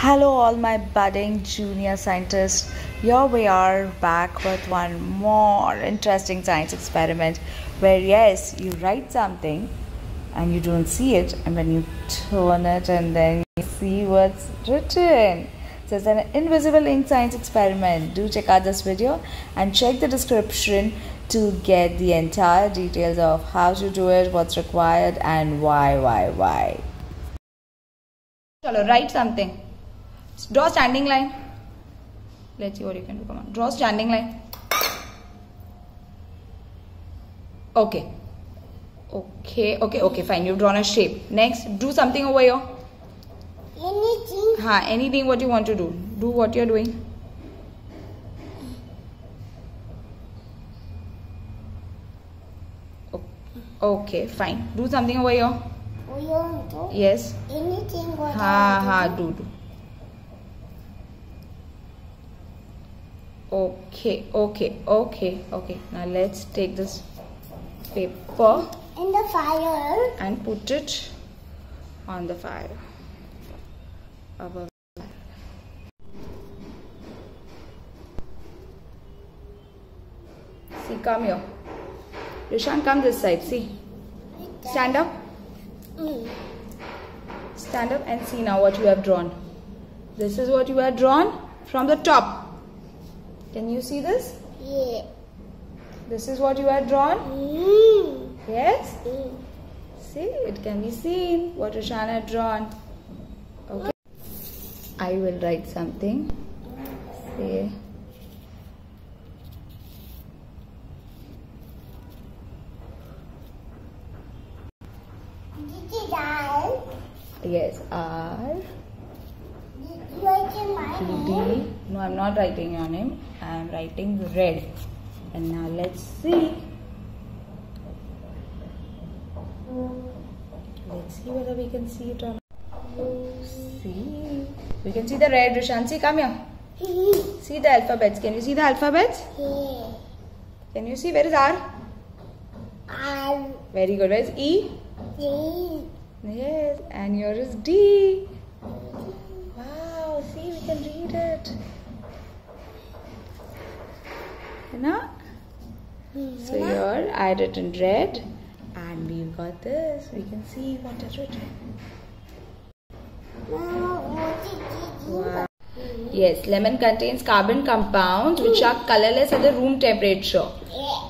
Hello all my budding junior scientists, here we are back with one more interesting science experiment where yes, you write something and you don't see it, and when you turn it and then you see what's written. So it's an invisible ink science experiment. Do check out this video and check the description to get the entire details of how to do it, what's required and why. Chalo, write something. Draw standing line. Let's see what you can do. Come on. Draw standing line. Okay, fine. You've drawn a shape. Next, do something over here. Anything. Anything what you want to do. Do what you're doing. Okay, fine. Do something over here. Yes. Anything what I want to do. Okay. Now let's take this paper in the fire and put it on the fire. Above the fire. See, come here. Rishaan, come this side. See. Stand up. Stand up and see now what you have drawn. This is what you have drawn from the top. Can you see this? Yeah. This is what you had drawn? Yes? See, it can be seen what Rishaan had drawn. Okay. I will write something. See. Did you die? Yes, R. D. No, I'm not writing your name. I'm writing red. And now let's see. Let's see whether we can see it or not. See. We can see the red, Rishaan. See, come here. See the alphabets. Can you see the alphabets? Yeah. Can you see? Where is R? R. Very good. Where is E? D. Yes. And yours is D. See, we can read it. So here I had it in red and we've got this. We can see what is written. Wow. Yes, lemon contains carbon compounds which are colorless at the room temperature.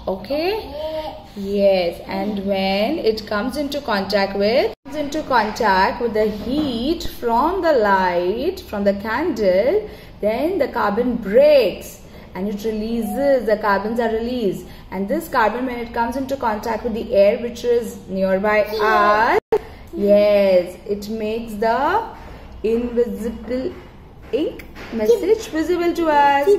Okay? Yes, and when it comes into contact with the heat from the light, from the candle, then the carbon breaks and it releases, the carbons are released, and this carbon, when it comes into contact with the air which is nearby us, yes, it makes the invisible ink message visible to us.